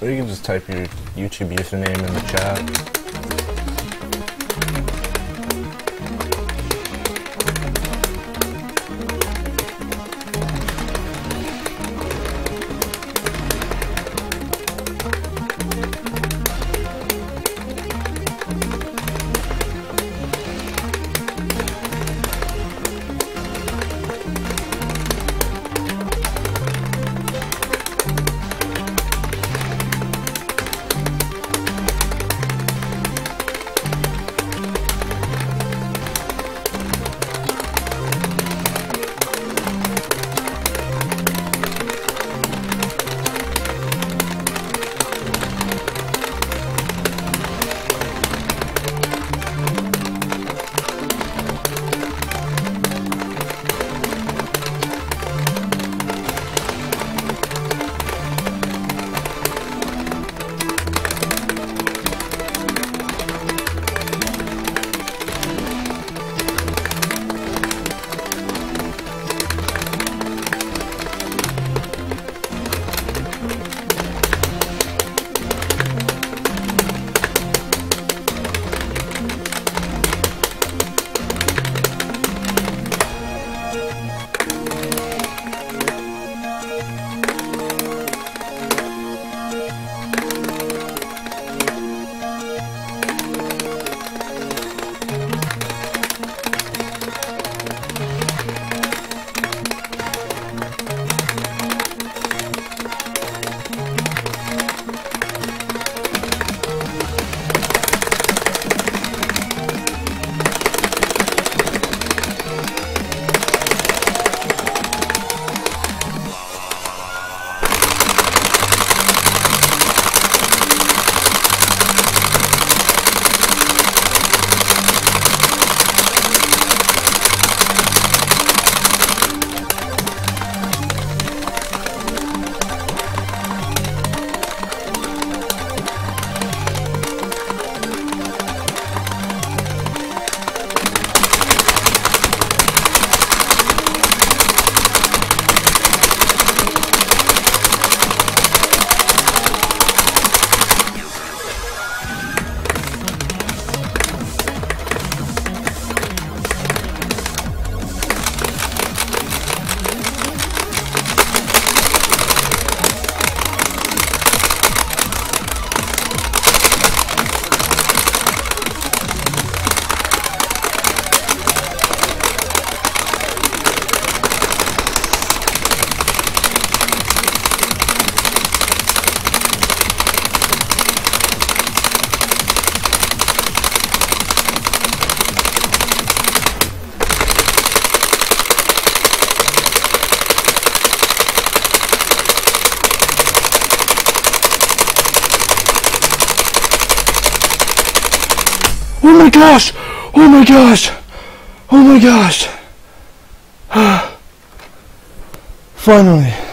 Or you can just type your YouTube username in the chat. Oh my gosh! Oh my gosh! Oh my gosh! Finally.